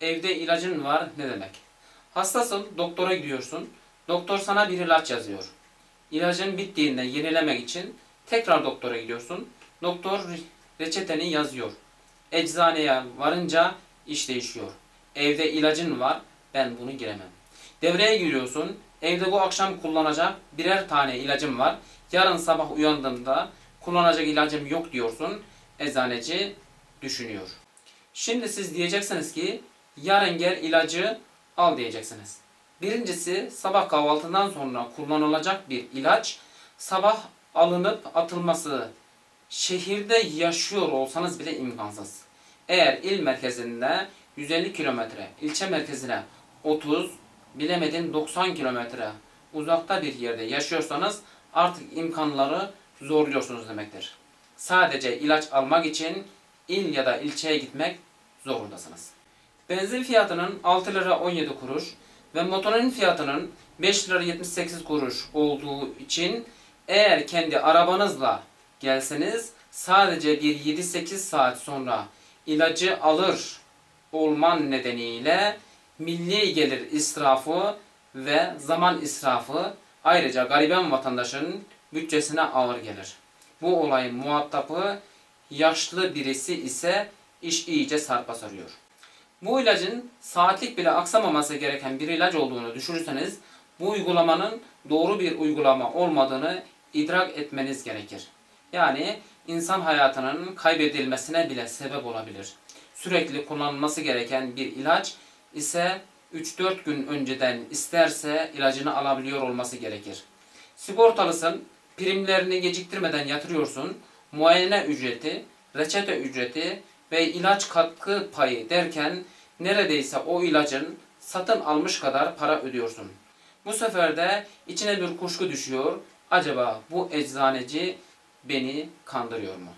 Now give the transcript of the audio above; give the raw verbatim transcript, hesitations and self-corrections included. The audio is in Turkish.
evde ilacın var ne demek? Hastasın, doktora gidiyorsun. Doktor sana bir ilaç yazıyor. İlacın bittiğinde yenilemek için tekrar doktora gidiyorsun. Doktor reçeteni yazıyor. Eczaneye varınca iş değişiyor. Evde ilacın var, ben bunu giremem. Devreye giriyorsun. Evde bu akşam kullanacak birer tane ilacım var. Yarın sabah uyandığımda kullanacak ilacım yok diyorsun. Eczaneci düşünüyor. Şimdi siz diyeceksiniz ki yarın gel ilacı al diyeceksiniz. Birincisi, sabah kahvaltından sonra kullanılacak bir ilaç sabah alınıp atılması şehirde yaşıyor olsanız bile imkansız. Eğer il merkezinde yüz elli kilometre, ilçe merkezine otuz, bilemedin doksan kilometre uzakta bir yerde yaşıyorsanız artık imkanları zorluyorsunuz demektir. Sadece ilaç almak için il ya da ilçeye gitmek zorundasınız. Benzin fiyatının altı lira on yedi kuruş ve motorun fiyatının beş lira yetmiş sekiz kuruş olduğu için eğer kendi arabanızla gelseniz sadece bir yedi sekiz saat sonra ilacı alır olman nedeniyle milli gelir israfı ve zaman israfı ayrıca gariban vatandaşın bütçesine ağır gelir. Bu olayın muhatabı yaşlı birisi ise iş iyice sarpa sarıyor. Bu ilacın saatlik bile aksamaması gereken bir ilaç olduğunu düşünürseniz bu uygulamanın doğru bir uygulama olmadığını idrak etmeniz gerekir. Yani insan hayatının kaybedilmesine bile sebep olabilir. Sürekli kullanılması gereken bir ilaç ise üç dört gün önceden isterse ilacını alabiliyor olması gerekir. Sigortalısın, primlerini geciktirmeden yatırıyorsun, muayene ücreti, reçete ücreti ve ilaç katkı payı derken neredeyse o ilacın satın almış kadar para ödüyorsun. Bu sefer de içine bir kuşku düşüyor, acaba bu eczaneci beni kandırıyor mu?